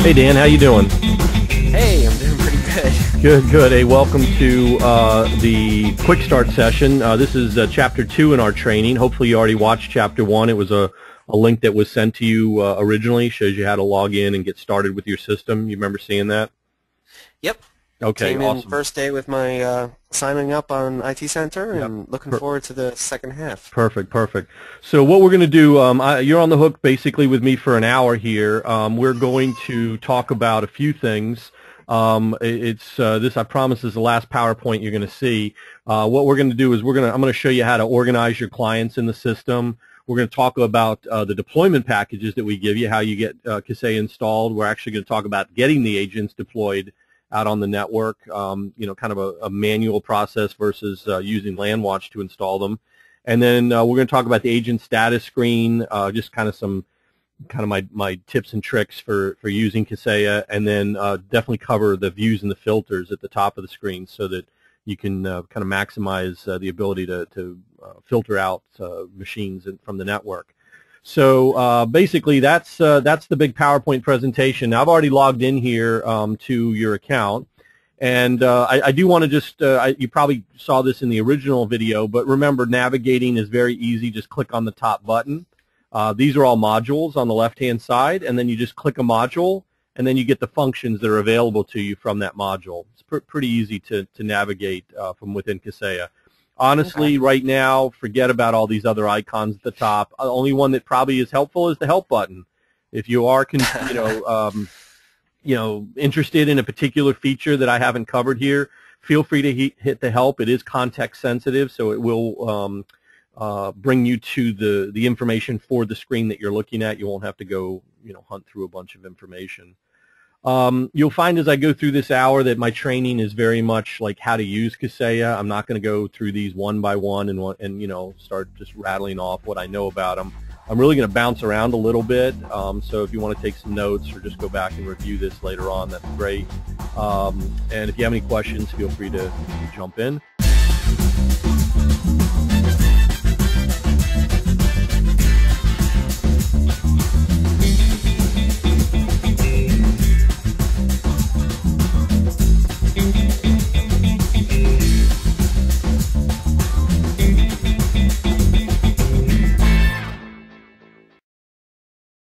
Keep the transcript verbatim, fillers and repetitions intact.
Hey Dan, how you doing? Hey, I'm doing pretty good. Good, good. Hey, welcome to uh, the Quick Start session. Uh, this is uh, Chapter two in our training. Hopefully you already watched Chapter one. It was a, a link that was sent to you uh, originally. Shows you how to log in and get started with your system. You remember seeing that? Yep. Okay, Came awesome. In first day with my uh, signing up on I T Center, and yep. looking per forward to the second half. Perfect, perfect. So what we're going to do, um, I, you're on the hook basically with me for an hour here. Um, we're going to talk about a few things. Um, it's uh, this, I promise, is the last PowerPoint you're going to see. Uh, what we're going to do is we're going to I'm going to show you how to organize your clients in the system. We're going to talk about uh, the deployment packages that we give you, how you get uh, Kaseya installed. We're actually going to talk about getting the agents deployed out on the network, um, you know, kind of a, a manual process versus uh, using LandWatch to install them. And then uh, we're going to talk about the agent status screen, uh, just kind of some, kind of my, my tips and tricks for, for using Kaseya, and then uh, definitely cover the views and the filters at the top of the screen so that you can uh, kind of maximize uh, the ability to, to uh, filter out uh, machines from the network. So uh, basically, that's uh, that's the big PowerPoint presentation. Now, I've already logged in here um, to your account, and uh, I, I do want to just uh, I, you probably saw this in the original video, but remember, navigating is very easy. Just click on the top button. Uh, these are all modules on the left-hand side, and then you just click a module, and then you get the functions that are available to you from that module. It's pr pretty easy to to navigate uh, from within Kaseya. Honestly, okay. Right now, forget about all these other icons at the top. The only one that probably is helpful is the help button. If you are, con you know, um, you know, interested in a particular feature that I haven't covered here, feel free to he hit the help. It is context sensitive, so it will um, uh, bring you to the the information for the screen that you're looking at. You won't have to go, you know, hunt through a bunch of information. Um, you'll find as I go through this hour that my training is very much like how to use Kaseya. I'm not going to go through these one by one and, and you know, start just rattling off what I know about them. I'm really going to bounce around a little bit, um, so if you want to take some notes or just go back and review this later on, that's great. Um, and if you have any questions, feel free to jump in.